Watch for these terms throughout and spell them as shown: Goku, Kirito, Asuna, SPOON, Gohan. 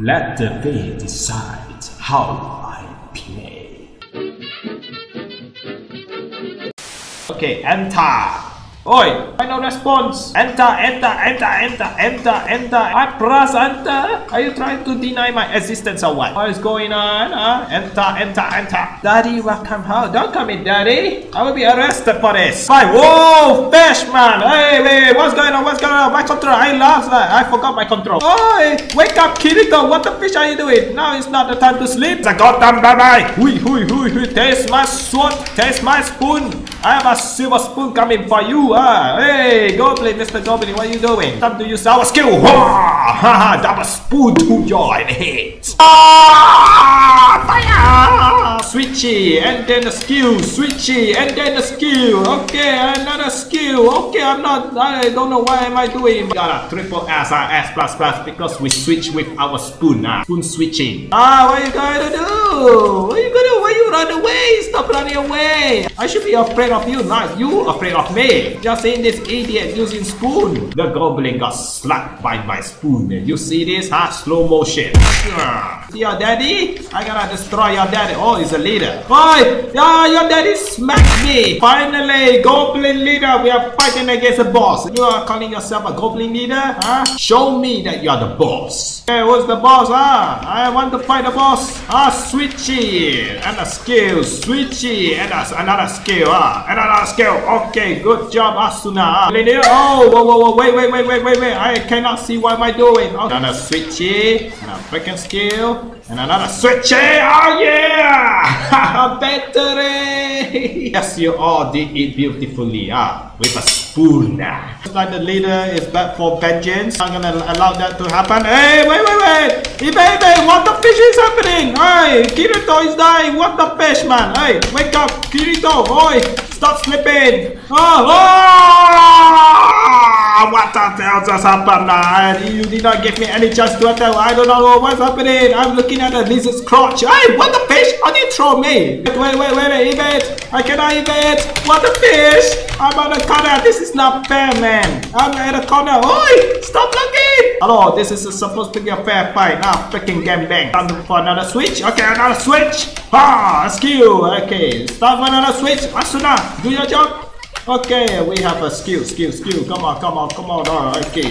Let the fate decide how I play. Okay, enter. Oi! Final response! Enter, enter, enter, enter, enter, enter! I press enter! Are you trying to deny my existence or what? What is going on? Huh? Enter, enter, enter! Daddy, welcome home! Don't call me daddy! I will be arrested for this! Bye! Whoa! Fish, man! Hey, wait, what's going on? What's going on? My control! I lost that! I forgot my control! Oi! Wake up, Kirito! What the fish are you doing? Now it's not the time to sleep! It's a goddamn bye-bye! Hui, hui, hui, hui! Taste my sword! Taste my spoon! I have a silver spoon coming for you! Hey, Goblin, Mr. Goblin, what are you doing? Time to use our skill! Haha, double spoon to your head! Fire! Switchy, and then the skill, switchy, and then the skill. Okay, another skill. Okay, I don't know why am I doing. Got a triple S, S plus plus, because we switch with our spoon. Spoon switching. What are you going to do? What are you going to do? Why you run away? Stop running away! I should be afraid of you, not you afraid of me. Just seeing this idiot using spoon. The goblin got slapped by my spoon. You see this? Huh? Slow motion. See your daddy? I gotta destroy your daddy. Oh, he's a leader. Boy! Yeah, your daddy smacked me. Finally, goblin leader. We are fighting against the boss. You are calling yourself a goblin leader? Huh? Show me that you are the boss. Hey, who's the boss? Ah, I want to fight the boss. Ah, switchy. And a skill. Switchy. And another skill. Ah, another skill. Okay, good job. Asuna. Oh, whoa, whoa, whoa, wait, wait, wait, wait, wait, wait. I cannot see what am I doing. Okay. Another switchy, another freaking skill, and another switchy. Oh yeah! Battery! Yes, you all did it beautifully. With a spoon. Just like the leader is back for vengeance. I'm gonna allow that to happen. Hey, wait, wait, wait! Hey, what the fish is happening? Hey, Kirito is dying. What the fish, man? Hey, wake up, Kirito. Oi, stop sleeping. Oh! What the hell just happened? You did not give me any chance to attack. I don't know what's happening. I'm looking at a lizard's crotch. Hey, what the fish? How do you throw me? Wait, wait, wait, wait, evade. I cannot evade. What the fish? I'm at a corner. This is not fair, man. I'm at a corner. Oi, stop looking. Hello, this is supposed to be a fair fight. Freaking game bang. Time for another switch. Okay, another switch. A skill. Okay, start for another switch. Asuna, do your job. Okay, we have a skill, skill, skill. Come on, come on, come on. Okay,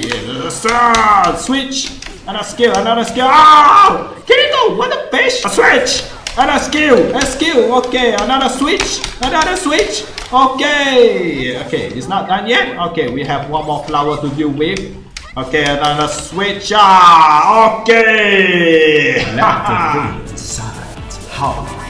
switch. Another skill, another skill. Oh, Kirito, what a fish. A switch. Another skill, a skill. Okay, another switch, another switch. Okay, okay, it's not done yet. Okay, we have one more flower to deal with. Okay, another switch. Okay. Let the fate decide how.